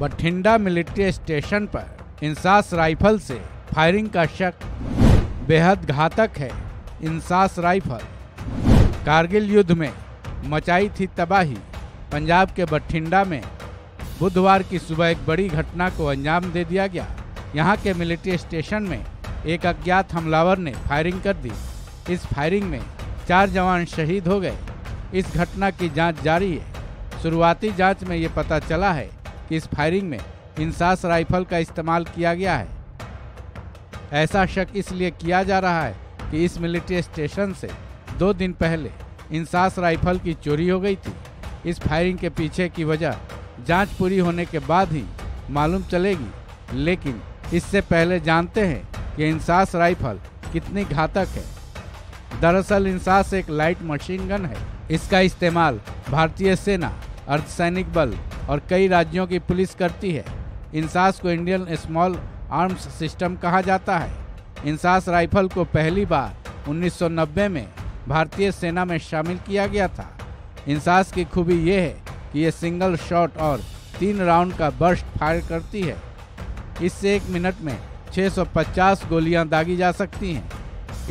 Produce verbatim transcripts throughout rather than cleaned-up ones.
Bathinda military station पर INSAS rifle से firing का शक बेहद घातक है। इंसास राइफल कारगिल युद्ध में मचाई थी तबाही। पंजाब के बठिंडा में बुधवार की सुबह एक बड़ी घटना को अंजाम दे दिया गया। यहाँ के मिलिट्री स्टेशन में एक अज्ञात हमलावर ने फायरिंग कर दी। इस फायरिंग में चार जवान शहीद हो गए। इस घटना की जांच जारी है। शुरुआती जांच में ये पता चला है कि इस फायरिंग में इंसास राइफल का इस्तेमाल किया गया है। ऐसा शक इसलिए किया जा रहा है कि इस मिलिट्री स्टेशन से दो दिन पहले इंसास राइफल की चोरी हो गई थी। इस फायरिंग के पीछे की वजह जांच पूरी होने के बाद ही मालूम चलेगी, लेकिन इससे पहले जानते हैं कि इंसास राइफल कितनी घातक है। दरअसल इंसास एक लाइट मशीन गन है। इसका इस्तेमाल भारतीय सेना, अर्धसैनिक बल और कई राज्यों की पुलिस करती है। इंसास को इंडियन स्मॉल आर्म्स सिस्टम कहा जाता है। इंसास राइफल को पहली बार उन्नीस सौ नब्बे में भारतीय सेना में शामिल किया गया था। इंसास की खूबी ये है कि ये सिंगल शॉट और तीन राउंड का बर्स्ट फायर करती है। इससे एक मिनट में छह सौ पचास गोलियां दागी जा सकती हैं।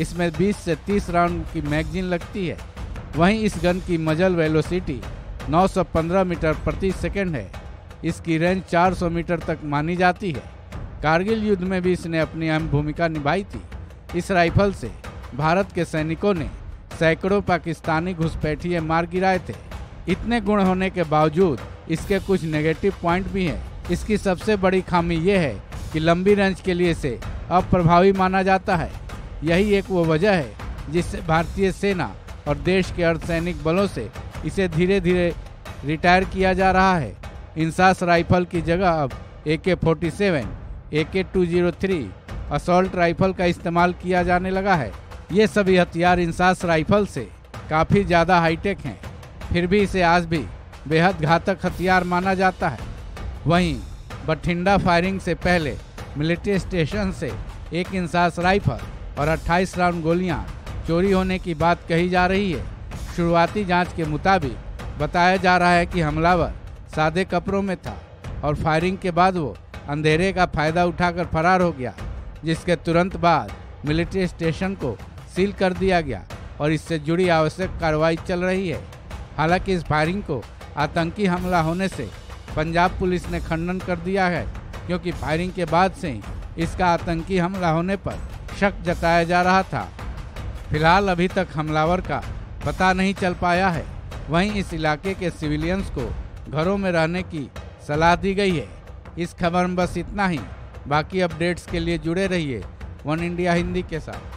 इसमें बीस से तीस राउंड की मैगजीन लगती है। वहीं इस गन की मजल वेलोसिटी नौ सौ पंद्रह मीटर प्रति सेकंड है। इसकी रेंज चार सौ मीटर तक मानी जाती है। कारगिल युद्ध में भी इसने अपनी अहम भूमिका निभाई थी। इस राइफल से भारत के सैनिकों ने सैकड़ों पाकिस्तानी घुसपैठिए मार गिराए थे। इतने गुण होने के बावजूद इसके कुछ नेगेटिव पॉइंट भी हैं। इसकी सबसे बड़ी खामी यह है कि लंबी रेंज के लिए इसे अप्रभावी माना जाता है। यही एक वो वजह है जिससे भारतीय सेना और देश के अर्धसैनिक बलों से इसे धीरे धीरे रिटायर किया जा रहा है। इंसास राइफल की जगह अब ए के forty seven A K two zero three assault rifle का इस्तेमाल किया जाने लगा है। ये सभी हथियार इंसास राइफल से काफ़ी ज़्यादा हाईटेक हैं, फिर भी इसे आज भी बेहद घातक हथियार माना जाता है। वहीं बठिंडा फायरिंग से पहले मिलिट्री स्टेशन से एक इंसास राइफल और अट्ठाईस राउंड गोलियां चोरी होने की बात कही जा रही है। शुरुआती जांच के मुताबिक बताया जा रहा है कि हमलावर सादे कपड़ों में था और फायरिंग के बाद वो अंधेरे का फायदा उठाकर फरार हो गया, जिसके तुरंत बाद मिलिट्री स्टेशन को सील कर दिया गया और इससे जुड़ी आवश्यक कार्रवाई चल रही है। हालांकि इस फायरिंग को आतंकी हमला होने से पंजाब पुलिस ने खंडन कर दिया है, क्योंकि फायरिंग के बाद से ही इसका आतंकी हमला होने पर शक जताया जा रहा था। फिलहाल अभी तक हमलावर का पता नहीं चल पाया है। वहीं इस इलाके के सिविलियंस को घरों में रहने की सलाह दी गई है। इस खबर में बस इतना ही। बाकी अपडेट्स के लिए जुड़े रहिए वन इंडिया हिंदी के साथ।